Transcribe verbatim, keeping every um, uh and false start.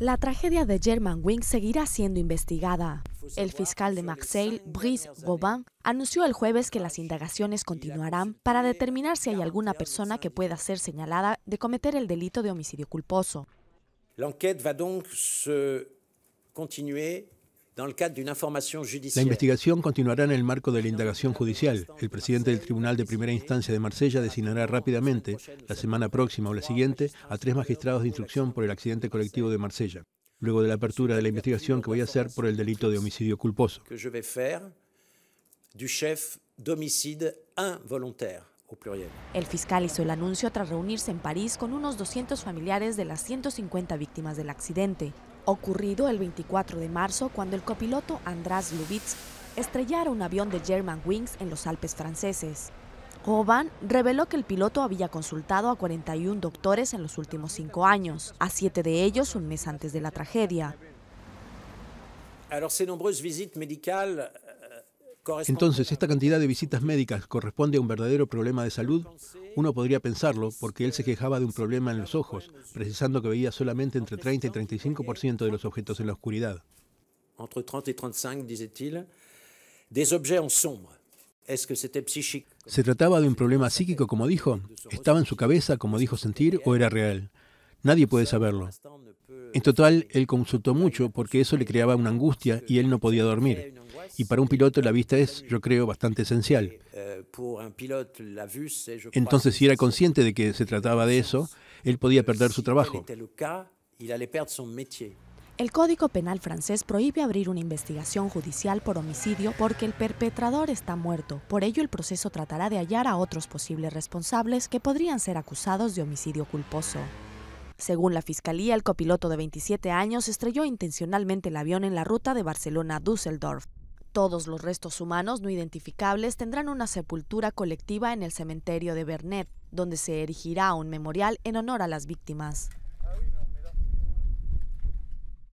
La tragedia de Germanwings seguirá siendo investigada. El fiscal de Marseille, Brice Robin, anunció el jueves que las indagaciones continuarán para determinar si hay alguna persona que pueda ser señalada de cometer el delito de homicidio culposo. La investigación continuará en el marco de la indagación judicial. El presidente del Tribunal de Primera Instancia de Marsella designará rápidamente, la semana próxima o la siguiente, a tres magistrados de instrucción por el accidente colectivo de Marsella, luego de la apertura de la investigación que voy a hacer por el delito de homicidio culposo. El fiscal hizo el anuncio tras reunirse en París con unos doscientos familiares de las ciento cincuenta víctimas del accidente, ocurrido el veinticuatro de marzo, cuando el copiloto András Lubitz estrellara un avión de Germanwings en los Alpes franceses. Robin reveló que el piloto había consultado a cuarenta y uno doctores en los últimos cinco años, a siete de ellos un mes antes de la tragedia. Entonces, esta cantidad de visitas médicas corresponde a un verdadero problema de salud. Uno podría pensarlo porque él se quejaba de un problema en los ojos, precisando que veía solamente entre treinta y treinta y cinco por ciento de los objetos en la oscuridad. Entre treinta y treinta y cinco, dice-t-il, des objets en sombre. ¿Se trataba de un problema psíquico, como dijo? ¿Estaba en su cabeza, como dijo sentir, o era real? Nadie puede saberlo. En total, él consultó mucho porque eso le creaba una angustia y él no podía dormir. Y para un piloto la vista es, yo creo, bastante esencial. Entonces, si era consciente de que se trataba de eso, él podía perder su trabajo. El Código Penal francés prohíbe abrir una investigación judicial por homicidio porque el perpetrador está muerto. Por ello, el proceso tratará de hallar a otros posibles responsables que podrían ser acusados de homicidio culposo. Según la Fiscalía, el copiloto de veintisiete años estrelló intencionalmente el avión en la ruta de Barcelona a Düsseldorf. Todos los restos humanos no identificables tendrán una sepultura colectiva en el cementerio de Bernet, donde se erigirá un memorial en honor a las víctimas.